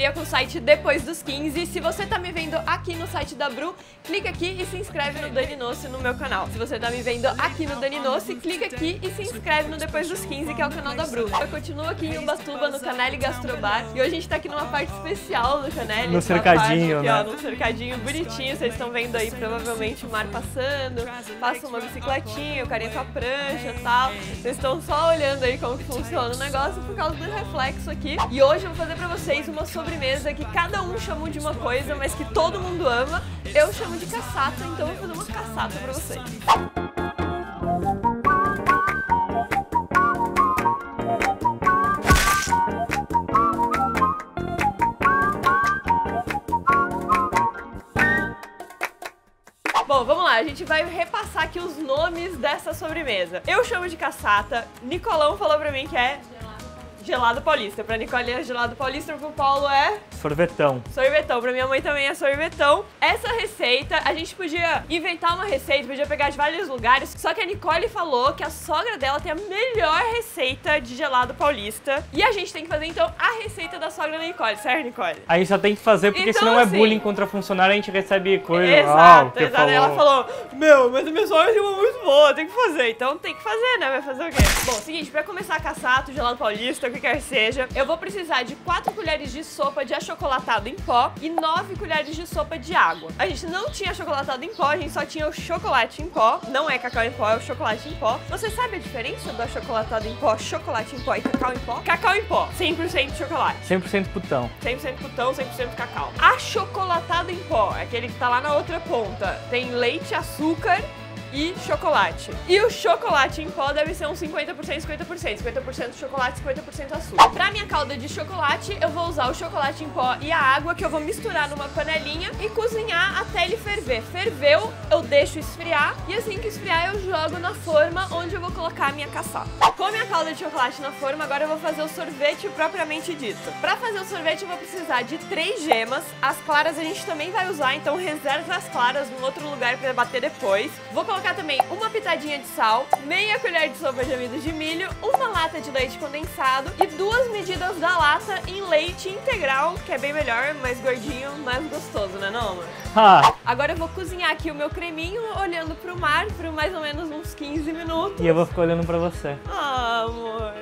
parceria com o site Depois dos 15. Se você tá me vendo aqui no site da Bru, clica aqui e se inscreve no Dani Noce no meu canal. Se você tá me vendo aqui no Dani Noce, clica aqui e se inscreve no Depois dos 15, que é o canal da Bru. Eu continuo aqui em Ubatuba, no Canelli Gastrobar, e hoje a gente tá aqui numa parte especial do Canelli. No cercadinho, aqui, né? Ó, num cercadinho bonitinho, vocês estão vendo aí provavelmente o mar passando, passa uma bicicletinha, o carinha com a prancha e tal. Vocês estão só olhando aí como que funciona o negócio por causa do reflexo aqui. E hoje eu vou fazer pra vocês uma sobremesa que cada um chama de uma coisa, mas que todo mundo ama. Eu chamo de cassata, então eu vou fazer uma cassata pra vocês. Bom, vamos lá, a gente vai repassar aqui os nomes dessa sobremesa. Eu chamo de cassata, Nicolão falou pra mim que é... Gelado Paulista. Pra Nicole é gelado paulista, pro Paulo é... sorvetão. Sorvetão. Pra minha mãe também é sorvetão. Essa receita, a gente podia inventar uma receita, podia pegar de vários lugares, só que a Nicole falou que a sogra dela tem a melhor receita de gelado paulista. E a gente tem que fazer, então, a receita da sogra da Nicole, certo, Nicole? Aí só tem que fazer, porque então, senão assim, é bullying contra funcionário, a gente recebe coisa... Exato, oh, exato. Falou. Ela falou, meu, mas a minha sogra é muito boa, tem que fazer. Então tem que fazer, né? Vai fazer o quê? Bom, seguinte, pra começar a cassata, o gelado paulista, o que quer que seja, eu vou precisar de 4 colheres de sopa de achocolatado em pó e 9 colheres de sopa de água. A gente não tinha achocolatado em pó, a gente só tinha o chocolate em pó. Não é cacau em pó, é o chocolate em pó. Você sabe a diferença do achocolatado em pó, chocolate em pó e cacau em pó? Cacau em pó, 100% chocolate. 100% putão. 100% putão, 100% cacau. Achocolatado em pó, é aquele que tá lá na outra ponta. Tem leite, açúcar e chocolate. E o chocolate em pó deve ser uns 50%, 50%. 50% chocolate, 50% açúcar. Pra minha calda de chocolate, eu vou usar o chocolate em pó e a água, que eu vou misturar numa panelinha e cozinhar até ele ferver. Ferveu, eu deixo esfriar, e assim que esfriar eu jogo na forma onde eu vou colocar a minha cassata. Com a minha calda de chocolate na forma, agora eu vou fazer o sorvete propriamente dito. Pra fazer o sorvete eu vou precisar de 3 gemas. As claras a gente também vai usar, então reserva as claras num outro lugar pra bater depois. Vou colocar também uma pitadinha de sal, meia colher de sopa de amido de milho, uma lata de leite condensado e 2 medidas da lata em leite integral, que é bem melhor, mais gordinho, mais gostoso, né não, amor? Ah. Agora eu vou cozinhar aqui o meu creminho olhando pro mar por mais ou menos uns 15 minutos. E eu vou ficar olhando pra você. Ah, amor,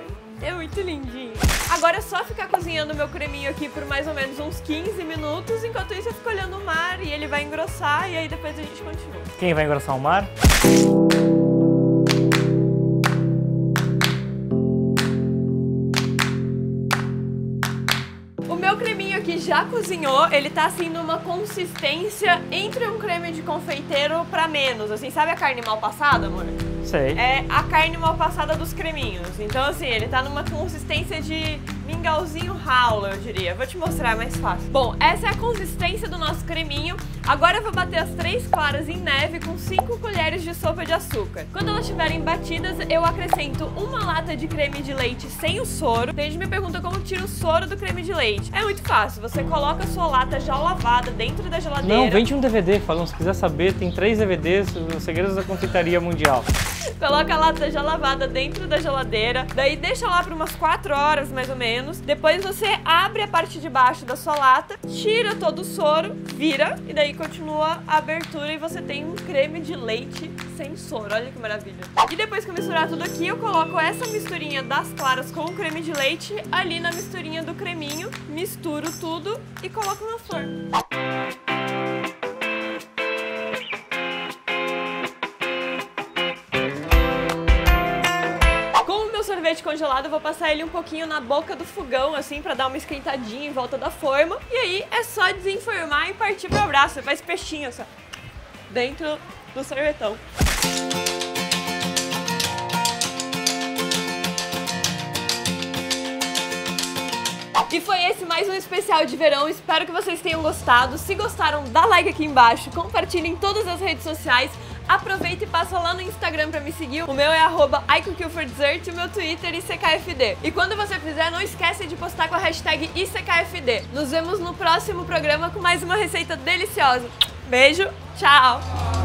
é muito lindinho. Agora é só ficar cozinhando o meu creminho aqui por mais ou menos uns 15 minutos. Enquanto isso eu fico olhando o mar e ele vai engrossar e aí depois a gente continua. Quem vai engrossar o mar? Que já cozinhou, ele tá assim numa consistência entre um creme de confeiteiro pra menos, assim, sabe a carne mal passada, amor? Sei. É a carne mal passada dos creminhos, então assim, ele tá numa consistência de mingauzinho ralo, eu diria, vou te mostrar mais fácil. Bom, essa é a consistência do nosso creminho, agora eu vou bater as 3 claras em neve com 5 colheres de sopa de açúcar. Quando elas estiverem batidas, eu acrescento uma lata de creme de leite sem o soro. Tem gente me pergunta como tira o soro do creme de leite. É muito fácil. Você coloca a sua lata já lavada dentro da geladeira. Não, vende um DVD, Falão, se quiser saber, tem 3 DVDs, os segredos da confeitaria mundial. Coloca a lata já lavada dentro da geladeira, daí deixa lá por umas 4 horas, mais ou menos. Depois você abre a parte de baixo da sua lata, tira todo o soro, vira, e daí continua a abertura e você tem um creme de leite sem soro. Olha que maravilha. E depois que eu misturar tudo aqui, eu coloco essa misturinha das claras com o creme de leite ali na misturinha do creminho, misturo tudo e coloco na forma. Sorvete congelado, eu vou passar ele um pouquinho na boca do fogão, assim, pra dar uma esquentadinha em volta da forma. E aí é só desenformar e partir pro abraço. Você faz peixinho, só dentro do sorvetão. E foi esse mais um especial de verão, espero que vocês tenham gostado. Se gostaram, dá like aqui embaixo, compartilhem em todas as redes sociais. Aproveita e passa lá no Instagram pra me seguir. O meu é @ICookForDessert e o meu Twitter é ICKFD. E quando você fizer, não esquece de postar com a hashtag ICKFD. Nos vemos no próximo programa com mais uma receita deliciosa. Beijo, tchau!